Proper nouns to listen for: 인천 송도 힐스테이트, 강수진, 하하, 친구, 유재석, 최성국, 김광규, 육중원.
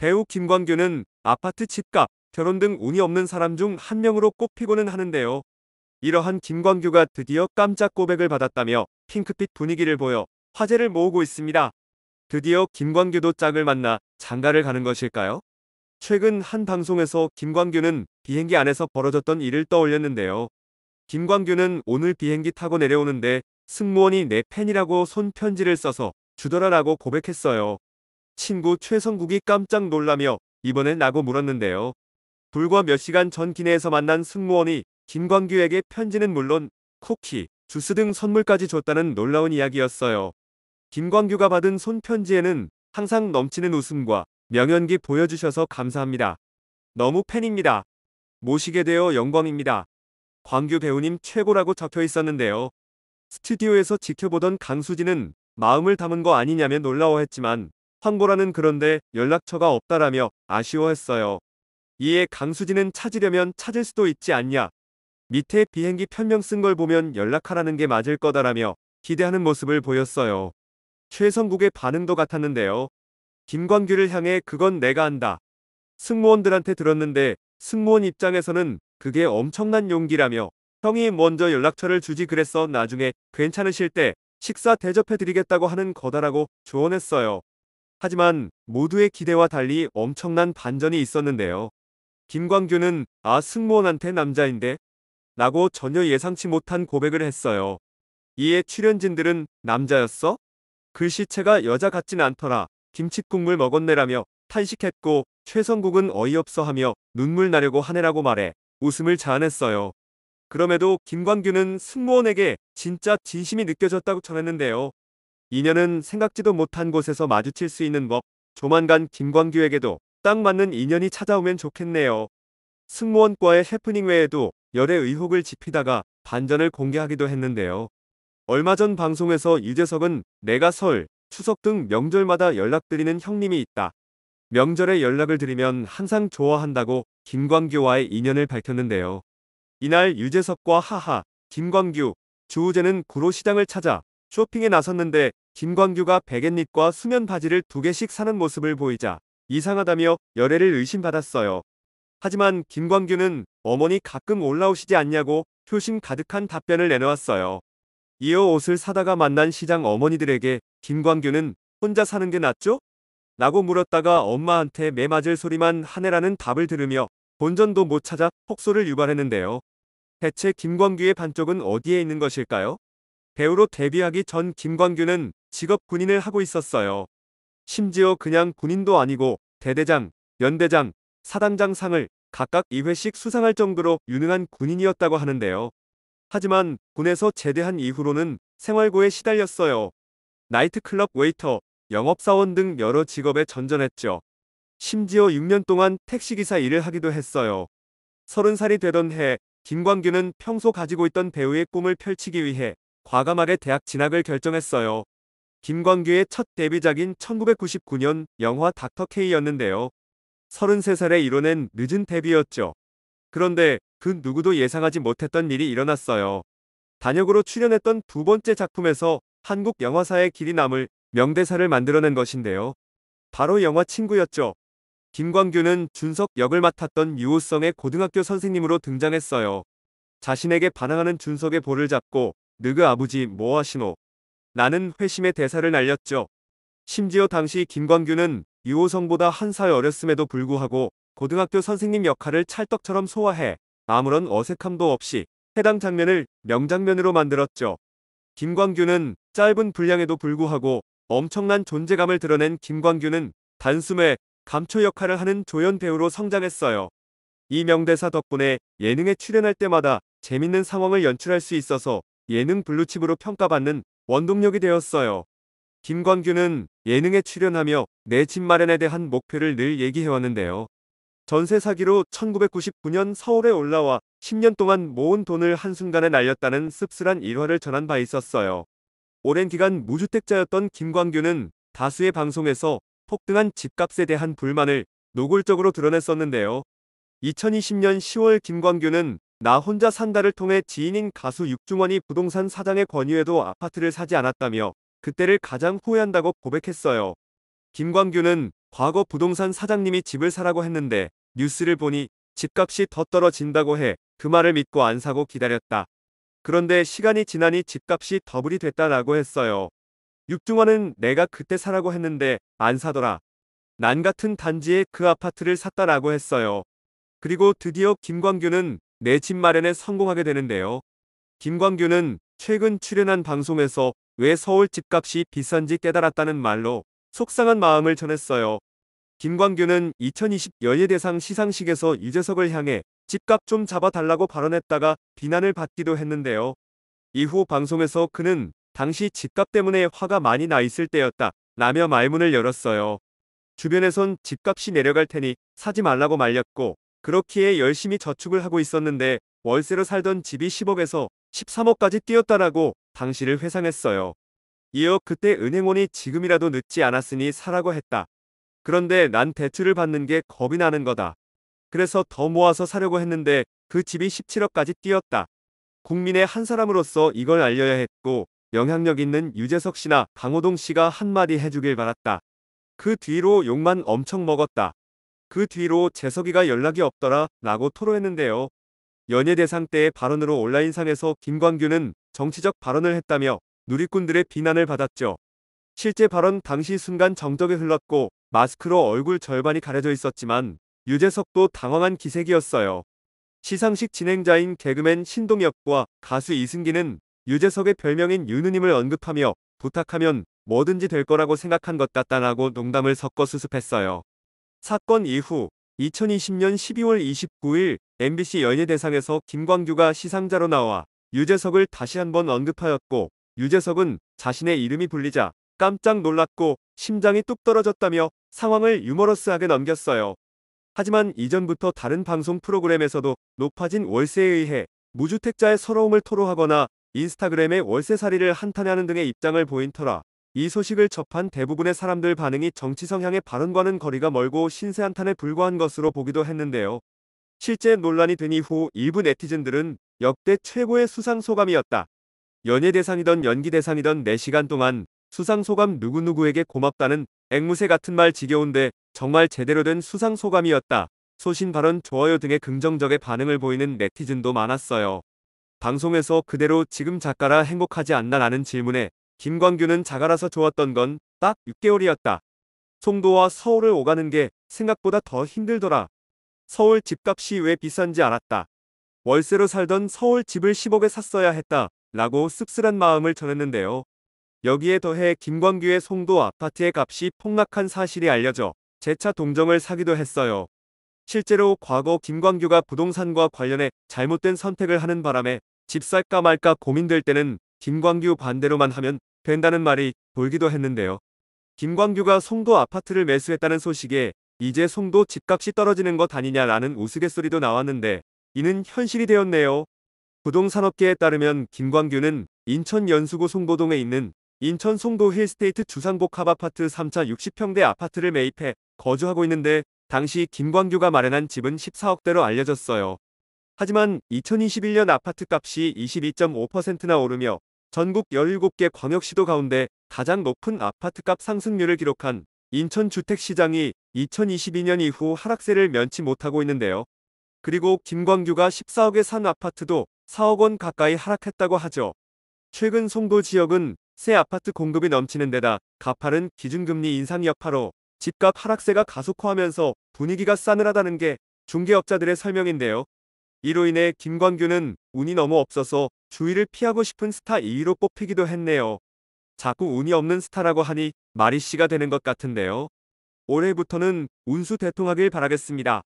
배우 김광규는 아파트 집값, 결혼 등 운이 없는 사람 중 한 명으로 꼽히고는 하는데요. 이러한 김광규가 드디어 깜짝 고백을 받았다며 핑크빛 분위기를 보여 화제를 모으고 있습니다. 드디어 김광규도 짝을 만나 장가를 가는 것일까요? 최근 한 방송에서 김광규는 비행기 안에서 벌어졌던 일을 떠올렸는데요. 김광규는 오늘 비행기 타고 내려오는데 승무원이 내 팬이라고 손편지를 써서 주더라라고 고백했어요. 친구 최성국이 깜짝 놀라며 이번엔 라고 물었는데요. 불과 몇 시간 전 기내에서 만난 승무원이 김광규에게 편지는 물론 쿠키, 주스 등 선물까지 줬다는 놀라운 이야기였어요. 김광규가 받은 손편지에는 항상 넘치는 웃음과 명연기 보여주셔서 감사합니다. 너무 팬입니다. 모시게 되어 영광입니다. 광규 배우님 최고라고 적혀 있었는데요. 스튜디오에서 지켜보던 강수진은 마음을 담은 거 아니냐며 놀라워했지만 황보라는 그런데 연락처가 없다라며 아쉬워했어요. 이에 강수진은 찾으려면 찾을 수도 있지 않냐. 밑에 비행기 편명 쓴 걸 보면 연락하라는 게 맞을 거다라며 기대하는 모습을 보였어요. 최성국의 반응도 같았는데요. 김광규를 향해 그건 내가 한다. 승무원들한테 들었는데 승무원 입장에서는 그게 엄청난 용기라며 형이 먼저 연락처를 주지 그랬어 나중에 괜찮으실 때 식사 대접해드리겠다고 하는 거다라고 조언했어요. 하지만 모두의 기대와 달리 엄청난 반전이 있었는데요. 김광규는 아 승무원한테 남자인데? 라고 전혀 예상치 못한 고백을 했어요. 이에 출연진들은 남자였어? 글씨체가 여자 같진 않더라. 김칫국물 먹었네라며 탄식했고 최성국은 어이없어하며 눈물 나려고 하네라고 말해 웃음을 자아냈어요. 그럼에도 김광규는 승무원에게 진짜 진심이 느껴졌다고 전했는데요. 인연은 생각지도 못한 곳에서 마주칠 수 있는 법, 조만간 김광규에게도 딱 맞는 인연이 찾아오면 좋겠네요. 승무원과의 해프닝 외에도 열애 의혹을 짚이다가 반전을 공개하기도 했는데요. 얼마 전 방송에서 유재석은 내가 설, 추석 등 명절마다 연락드리는 형님이 있다. 명절에 연락을 드리면 항상 좋아한다고 김광규와의 인연을 밝혔는데요. 이날 유재석과 하하, 김광규, 주우재는 구로시장을 찾아 쇼핑에 나섰는데 김광규가 베갯잎과 수면 바지를 2개씩 사는 모습을 보이자 이상하다며 열애를 의심받았어요. 하지만 김광규는 어머니 가끔 올라오시지 않냐고 효심 가득한 답변을 내놓았어요. 이어 옷을 사다가 만난 시장 어머니들에게 김광규는 혼자 사는 게 낫죠? 라고 물었다가 엄마한테 매 맞을 소리만 하네라는 답을 들으며 본전도 못 찾아 폭소를 유발했는데요. 대체 김광규의 반쪽은 어디에 있는 것일까요? 배우로 데뷔하기 전 김광규는 직업 군인을 하고 있었어요. 심지어 그냥 군인도 아니고 대대장, 연대장, 사단장 상을 각각 2회씩 수상할 정도로 유능한 군인이었다고 하는데요. 하지만 군에서 제대한 이후로는 생활고에 시달렸어요. 나이트클럽 웨이터, 영업사원 등 여러 직업에 전전했죠. 심지어 6년 동안 택시기사 일을 하기도 했어요. 30살이 되던 해 김광규는 평소 가지고 있던 배우의 꿈을 펼치기 위해 과감하게 대학 진학을 결정했어요. 김광규의 첫 데뷔작인 1999년 영화 닥터K였는데요. 33살에 이뤄낸 늦은 데뷔였죠. 그런데 그 누구도 예상하지 못했던 일이 일어났어요. 단역으로 출연했던 2번째 작품에서 한국 영화사의 길이 남을 명대사를 만들어낸 것인데요. 바로 영화 친구였죠. 김광규는 준석 역을 맡았던 유호성의 고등학교 선생님으로 등장했어요. 자신에게 반항하는 준석의 볼을 잡고 너그 아버지 뭐하시노? 라는 회심의 대사를 날렸죠. 심지어 당시 김광규는 유호성보다 1살 어렸음에도 불구하고 고등학교 선생님 역할을 찰떡처럼 소화해 아무런 어색함도 없이 해당 장면을 명장면으로 만들었죠. 김광규는 짧은 분량에도 불구하고 엄청난 존재감을 드러낸 김광규는 단숨에 감초 역할을 하는 조연 배우로 성장했어요. 이 명대사 덕분에 예능에 출연할 때마다 재밌는 상황을 연출할 수 있어서 예능 블루칩으로 평가받는 원동력이 되었어요. 김광규는 예능에 출연하며 내 집 마련에 대한 목표를 늘 얘기해왔는데요. 전세 사기로 1999년 서울에 올라와 10년 동안 모은 돈을 한순간에 날렸다는 씁쓸한 일화를 전한 바 있었어요. 오랜 기간 무주택자였던 김광규는 다수의 방송에서 폭등한 집값에 대한 불만을 노골적으로 드러냈었는데요. 2020년 10월 김광규는 나 혼자 산다를 통해 지인인 가수 육중원이 부동산 사장의 권유에도 아파트를 사지 않았다며 그때를 가장 후회한다고 고백했어요. 김광규는 과거 부동산 사장님이 집을 사라고 했는데 뉴스를 보니 집값이 더 떨어진다고 해 그 말을 믿고 안 사고 기다렸다. 그런데 시간이 지나니 집값이 더블이 됐다라고 했어요. 육중원은 내가 그때 사라고 했는데 안 사더라. 난 같은 단지에 그 아파트를 샀다라고 했어요. 그리고 드디어 김광규는 내 집 마련에 성공하게 되는데요. 김광규는 최근 출연한 방송에서 왜 서울 집값이 비싼지 깨달았다는 말로 속상한 마음을 전했어요. 김광규는 2020 연예대상 시상식에서 유재석을 향해 집값 좀 잡아달라고 발언했다가 비난을 받기도 했는데요. 이후 방송에서 그는 당시 집값 때문에 화가 많이 나 있을 때였다 라며 말문을 열었어요. 주변에선 집값이 내려갈 테니 사지 말라고 말렸고 그렇기에 열심히 저축을 하고 있었는데 월세로 살던 집이 10억에서 13억까지 뛰었다라고 당시를 회상했어요. 이어 그때 은행원이 지금이라도 늦지 않았으니 사라고 했다. 그런데 난 대출을 받는 게 겁이 나는 거다. 그래서 더 모아서 사려고 했는데 그 집이 17억까지 뛰었다. 국민의 한 사람으로서 이걸 알려야 했고 영향력 있는 유재석 씨나 강호동 씨가 한마디 해주길 바랐다. 그 뒤로 욕만 엄청 먹었다. 그 뒤로 재석이가 연락이 없더라 라고 토로했는데요. 연예대상 때의 발언으로 온라인상에서 김광규는 정치적 발언을 했다며 누리꾼들의 비난을 받았죠. 실제 발언 당시 순간 정적이 흘렀고 마스크로 얼굴 절반이 가려져 있었지만 유재석도 당황한 기색이었어요. 시상식 진행자인 개그맨 신동엽과 가수 이승기는 유재석의 별명인 유느님을 언급하며 부탁하면 뭐든지 될 거라고 생각한 것 같다라고 농담을 섞어 수습했어요. 사건 이후 2020년 12월 29일 MBC 연예대상에서 김광규가 시상자로 나와 유재석을 다시 한번 언급하였고 유재석은 자신의 이름이 불리자 깜짝 놀랐고 심장이 뚝 떨어졌다며 상황을 유머러스하게 넘겼어요. 하지만 이전부터 다른 방송 프로그램에서도 높아진 월세에 의해 무주택자의 서러움을 토로하거나 인스타그램에 월세살이를 한탄하는 등의 입장을 보인 터라 이 소식을 접한 대부분의 사람들 반응이 정치 성향의 발언과는 거리가 멀고 신세 한탄에 불과한 것으로 보기도 했는데요. 실제 논란이 된 이후 일부 네티즌들은 역대 최고의 수상 소감이었다. 연예대상이던 연기대상이던 4시간 동안 수상소감 누구누구에게 고맙다는 앵무새 같은 말 지겨운데 정말 제대로 된 수상소감이었다. 소신 발언 좋아요 등의 긍정적의 반응을 보이는 네티즌도 많았어요. 방송에서 그대로 지금 작가라 행복하지 않나 라는 질문에 김광규는 작가라서 좋았던 건 딱 6개월이었다. 송도와 서울을 오가는 게 생각보다 더 힘들더라. 서울 집값이 왜 비싼지 알았다. 월세로 살던 서울 집을 10억에 샀어야 했다 라고 씁쓸한 마음을 전했는데요. 여기에 더해 김광규의 송도 아파트의 값이 폭락한 사실이 알려져 재차 동정을 사기도 했어요. 실제로 과거 김광규가 부동산과 관련해 잘못된 선택을 하는 바람에 집 살까 말까 고민될 때는 김광규 반대로만 하면 된다는 말이 돌기도 했는데요. 김광규가 송도 아파트를 매수했다는 소식에 이제 송도 집값이 떨어지는 것 아니냐라는 우스갯소리도 나왔는데 이는 현실이 되었네요. 부동산업계에 따르면 김광규는 인천 연수구 송도동에 있는 인천 송도 힐스테이트 주상복합아파트 3차 60평대 아파트를 매입해 거주하고 있는데 당시 김광규가 마련한 집은 14억대로 알려졌어요. 하지만 2021년 아파트값이 22.5%나 오르며 전국 17개 광역시도 가운데 가장 높은 아파트값 상승률을 기록한 인천 주택시장이 2022년 이후 하락세를 면치 못하고 있는데요. 그리고 김광규가 14억에 산 아파트도 4억 원 가까이 하락했다고 하죠. 최근 송도 지역은 새 아파트 공급이 넘치는 데다 가파른 기준금리 인상 여파로 집값 하락세가 가속화하면서 분위기가 싸늘하다는 게 중개업자들의 설명인데요. 이로 인해 김광규는 운이 너무 없어서 주위를 피하고 싶은 스타 2위로 뽑히기도 했네요. 자꾸 운이 없는 스타라고 하니 마리씨가 되는 것 같은데요. 올해부터는 운수 대통하길 바라겠습니다.